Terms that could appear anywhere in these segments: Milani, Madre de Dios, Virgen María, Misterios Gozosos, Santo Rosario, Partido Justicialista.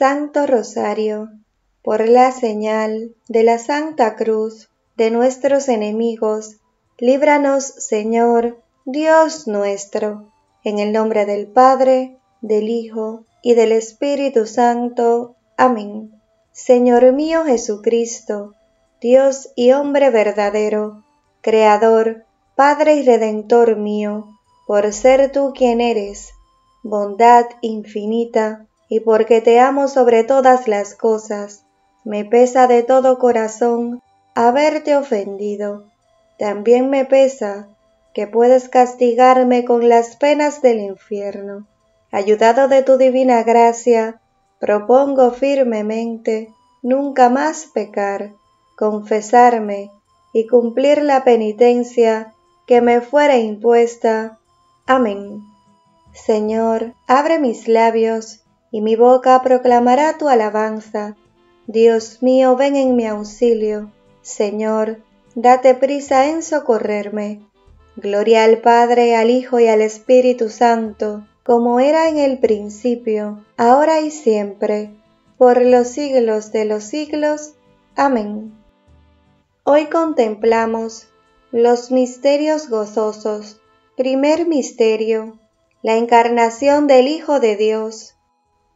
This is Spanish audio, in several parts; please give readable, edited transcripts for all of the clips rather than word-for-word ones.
Santo Rosario, por la señal de la Santa Cruz de nuestros enemigos, líbranos, Señor, Dios nuestro, en el nombre del Padre, del Hijo y del Espíritu Santo. Amén. Señor mío Jesucristo, Dios y hombre verdadero, Creador, Padre y Redentor mío, por ser tú quien eres, bondad infinita, y porque te amo sobre todas las cosas, me pesa de todo corazón haberte ofendido. También me pesa que puedes castigarme con las penas del infierno. Ayudado de tu divina gracia, propongo firmemente nunca más pecar, confesarme y cumplir la penitencia que me fuera impuesta. Amén. Señor, abre mis labios, y mi boca proclamará tu alabanza. Dios mío, ven en mi auxilio. Señor, date prisa en socorrerme. Gloria al Padre, al Hijo y al Espíritu Santo, como era en el principio, ahora y siempre, por los siglos de los siglos. Amén. Hoy contemplamos los misterios gozosos. Primer misterio: la encarnación del Hijo de Dios.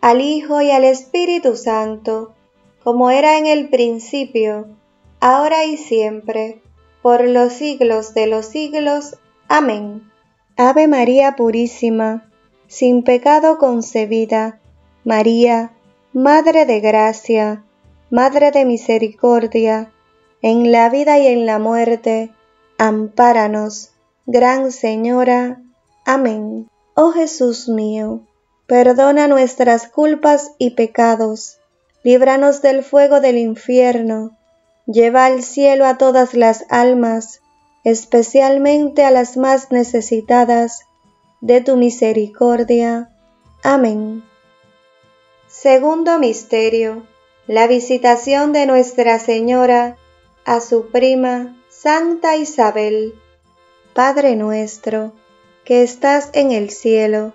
al Hijo y al Espíritu Santo, como era en el principio, ahora y siempre, por los siglos de los siglos. Amén. Ave María Purísima, sin pecado concebida, María, Madre de Gracia, Madre de Misericordia, en la vida y en la muerte, ampáranos, Gran Señora. Amén. Oh Jesús mío, perdona nuestras culpas y pecados, líbranos del fuego del infierno, lleva al cielo a todas las almas, especialmente a las más necesitadas de tu misericordia. Amén. Segundo misterio, la visitación de Nuestra Señora a su prima Santa Isabel. Padre nuestro, que estás en el cielo,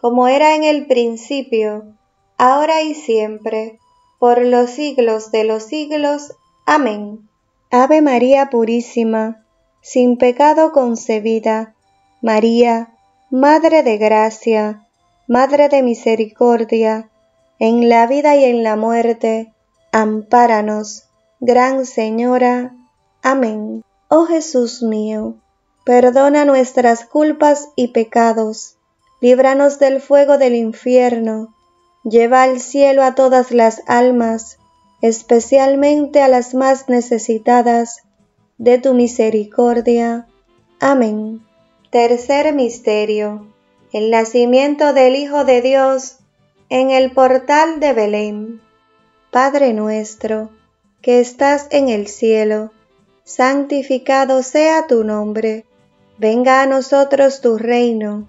como era en el principio, ahora y siempre, por los siglos de los siglos. Amén. Ave María Purísima, sin pecado concebida, María, Madre de Gracia, Madre de Misericordia, en la vida y en la muerte, ampáranos, Gran Señora. Amén. Oh Jesús mío, perdona nuestras culpas y pecados, líbranos del fuego del infierno, lleva al cielo a todas las almas, especialmente a las más necesitadas de tu misericordia. Amén. Tercer misterio: el nacimiento del Hijo de Dios en el portal de Belén. Padre nuestro, que estás en el cielo, santificado sea tu nombre. Venga a nosotros tu reino.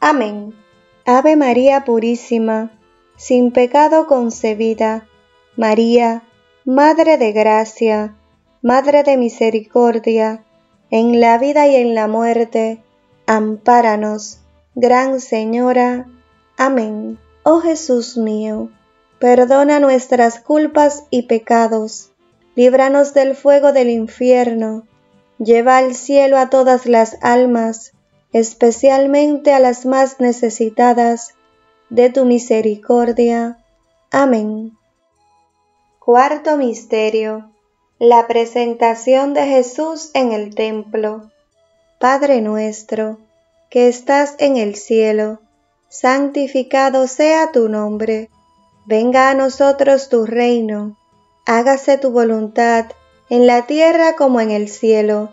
Amén. Ave María purísima, sin pecado concebida, María, Madre de gracia, Madre de misericordia, en la vida y en la muerte, ampáranos, Gran Señora. Amén. Oh Jesús mío, perdona nuestras culpas y pecados, líbranos del fuego del infierno, lleva al cielo a todas las almas, especialmente a las más necesitadas de tu misericordia. Amén. Cuarto misterio: la presentación de Jesús en el templo. Padre nuestro, que estás en el cielo, santificado sea tu nombre. Venga a nosotros tu reino. Hágase tu voluntad en la tierra como en el cielo.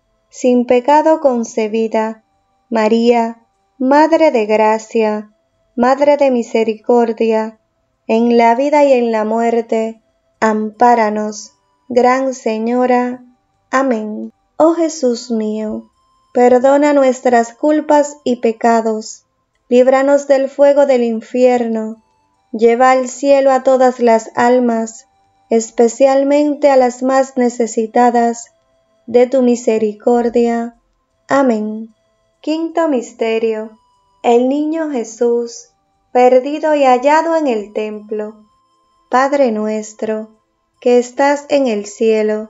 sin pecado concebida, María, Madre de gracia, Madre de misericordia, en la vida y en la muerte, ampáranos, Gran Señora. Amén. Oh Jesús mío, perdona nuestras culpas y pecados, líbranos del fuego del infierno, lleva al cielo a todas las almas, especialmente a las más necesitadas de tu misericordia. Amén. Quinto misterio. El niño Jesús, perdido y hallado en el templo. Padre nuestro, que estás en el cielo,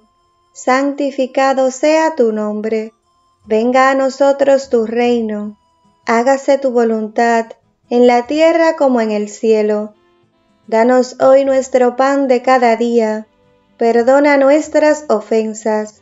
santificado sea tu nombre. Venga a nosotros tu reino. Hágase tu voluntad en la tierra como en el cielo. Danos hoy nuestro pan de cada día. Perdona nuestras ofensas,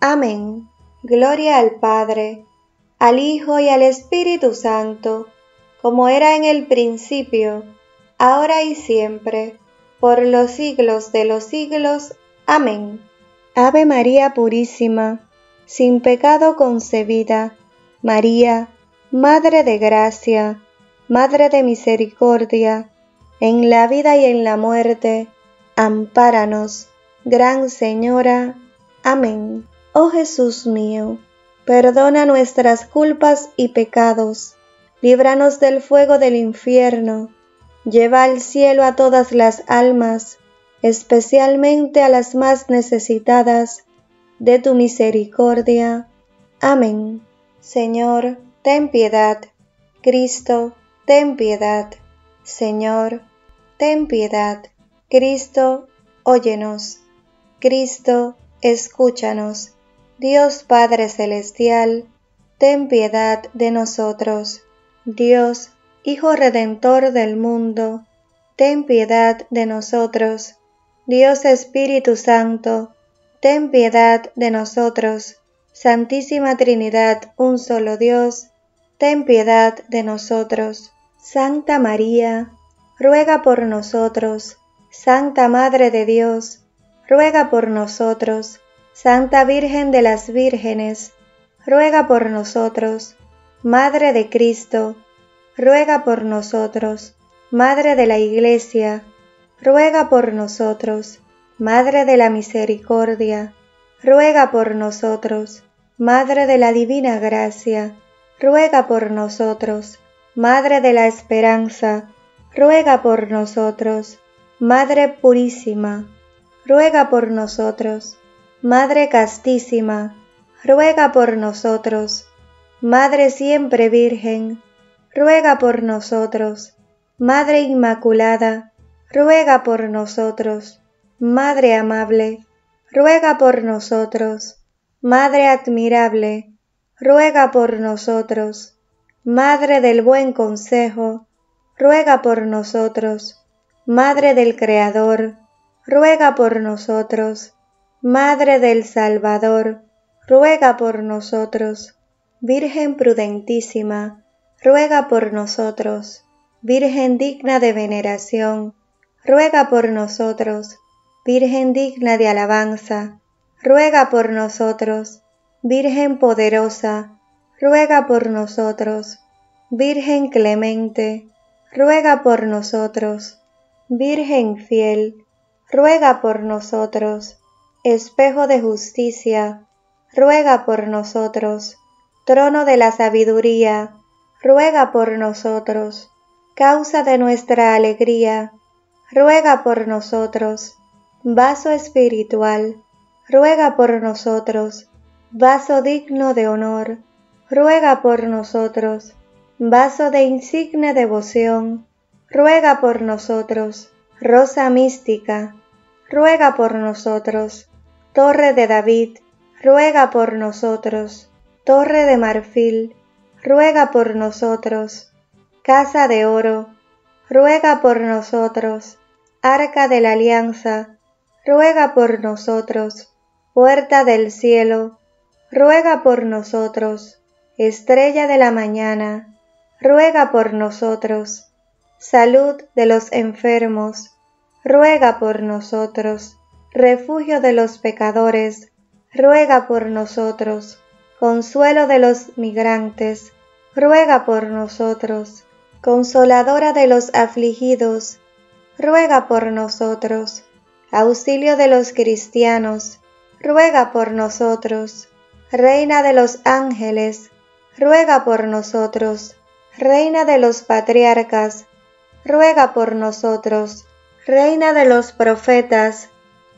Amén. Gloria al Padre, al Hijo y al Espíritu Santo, como era en el principio, ahora y siempre, por los siglos de los siglos. Amén. Ave María Purísima, sin pecado concebida, María, Madre de Gracia, Madre de Misericordia, en la vida y en la muerte, ampáranos, Gran Señora. Amén. Oh Jesús mío, perdona nuestras culpas y pecados, líbranos del fuego del infierno, lleva al cielo a todas las almas, especialmente a las más necesitadas de tu misericordia. Amén. Señor, ten piedad. Cristo, ten piedad. Señor, ten piedad. Cristo, óyenos. Cristo, escúchanos. Dios Padre Celestial, ten piedad de nosotros. Dios, Hijo Redentor del mundo, ten piedad de nosotros. Dios Espíritu Santo, ten piedad de nosotros. Santísima Trinidad, un solo Dios, ten piedad de nosotros. Santa María, ruega por nosotros. Santa Madre de Dios, ruega por nosotros. Santa Virgen de las Vírgenes, ruega por nosotros. Madre de Cristo, ruega por nosotros. Madre de la Iglesia, ruega por nosotros. Madre de la Misericordia, ruega por nosotros. Madre de la Divina Gracia, ruega por nosotros. Madre de la Esperanza, ruega por nosotros. Madre Purísima, ruega por nosotros. Madre Castísima, ruega por nosotros. Madre Siempre Virgen, ruega por nosotros. Madre Inmaculada, ruega por nosotros. Madre Amable, ruega por nosotros. Madre Admirable, ruega por nosotros. Madre del Buen Consejo, ruega por nosotros. Madre del Creador, ruega por nosotros. Madre del Salvador, ruega por nosotros. Virgen Prudentísima, ruega por nosotros. Virgen digna de veneración, ruega por nosotros. Virgen digna de alabanza, ruega por nosotros. Virgen poderosa, ruega por nosotros. Virgen clemente, ruega por nosotros. Virgen fiel, ruega por nosotros. Espejo de justicia, ruega por nosotros. Trono de la sabiduría, ruega por nosotros. Causa de nuestra alegría, ruega por nosotros. Vaso espiritual, ruega por nosotros. Vaso digno de honor, ruega por nosotros. Vaso de insigne devoción, ruega por nosotros. Rosa mística, ruega por nosotros. Torre de David, ruega por nosotros. Torre de marfil, ruega por nosotros. Casa de oro, ruega por nosotros. Arca de la alianza, ruega por nosotros. Puerta del cielo, ruega por nosotros. Estrella de la mañana, ruega por nosotros. Salud de los enfermos, ruega por nosotros. Refugio de los pecadores, ruega por nosotros. Consuelo de los migrantes, ruega por nosotros. Consoladora de los afligidos, ruega por nosotros. Auxilio de los cristianos, ruega por nosotros. Reina de los ángeles, ruega por nosotros. Reina de los patriarcas, ruega por nosotros. Reina de los profetas,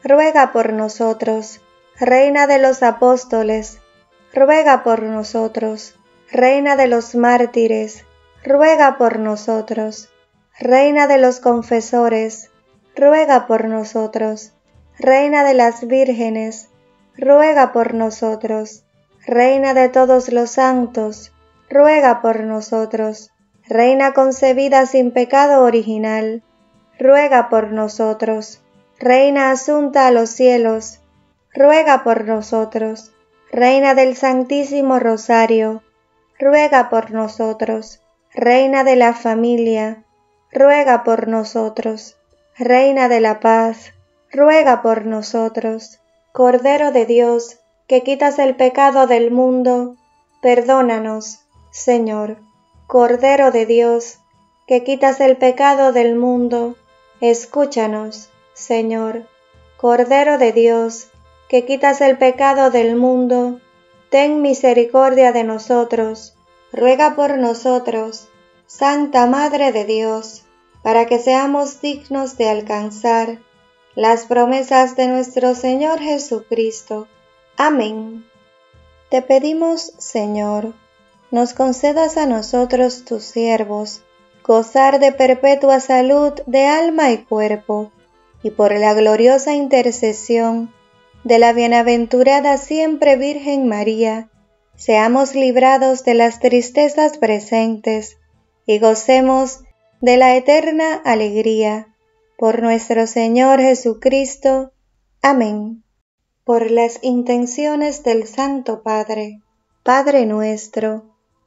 ruega por nosotros. Reina de los apóstoles, ruega por nosotros. Reina de los mártires, ruega por nosotros. Reina de los confesores, ruega por nosotros. Reina de las vírgenes, ruega por nosotros. Reina de todos los santos, ruega por nosotros. Reina concebida sin pecado original, ruega por nosotros. Reina asunta a los cielos, ruega por nosotros. Reina del Santísimo Rosario, ruega por nosotros. Reina de la familia, ruega por nosotros. Reina de la paz, ruega por nosotros. Cordero de Dios, que quitas el pecado del mundo, perdónanos, Señor. Cordero de Dios, que quitas el pecado del mundo, escúchanos, Señor. Cordero de Dios, que quitas el pecado del mundo, ten misericordia de nosotros, ruega por nosotros. Santa Madre de Dios, para que seamos dignos de alcanzar las promesas de nuestro Señor Jesucristo. Amén. Te pedimos, Señor, nos concedas a nosotros, tus siervos, gozar de perpetua salud de alma y cuerpo, y por la gloriosa intercesión de la bienaventurada siempre Virgen María, seamos librados de las tristezas presentes y gocemos de la eterna alegría. Por nuestro Señor Jesucristo. Amén. Por las intenciones del Santo Padre, Padre nuestro,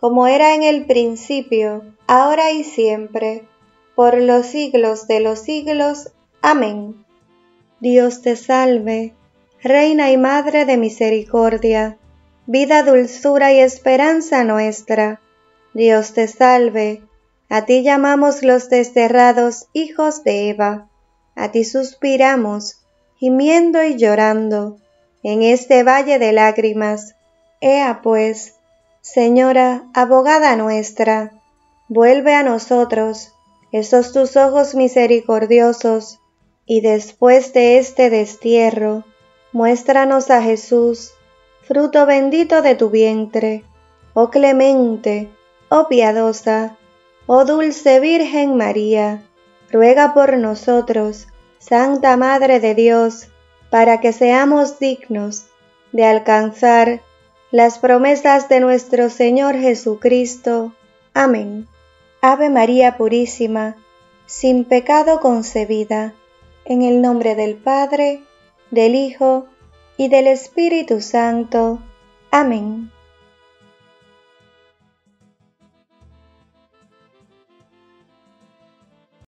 como era en el principio, ahora y siempre, por los siglos de los siglos. Amén. Dios te salve, Reina y Madre de misericordia, vida, dulzura y esperanza nuestra. Dios te salve, a ti llamamos los desterrados hijos de Eva, a ti suspiramos, gimiendo y llorando, en este valle de lágrimas. Ea pues, Señora, abogada nuestra, vuelve a nosotros esos tus ojos misericordiosos, y después de este destierro, muéstranos a Jesús, fruto bendito de tu vientre. Oh clemente, oh piadosa, oh dulce Virgen María, ruega por nosotros, Santa Madre de Dios, para que seamos dignos de alcanzar las promesas de nuestro Señor Jesucristo. Amén. Ave María Purísima, sin pecado concebida, en el nombre del Padre, del Hijo y del Espíritu Santo. Amén.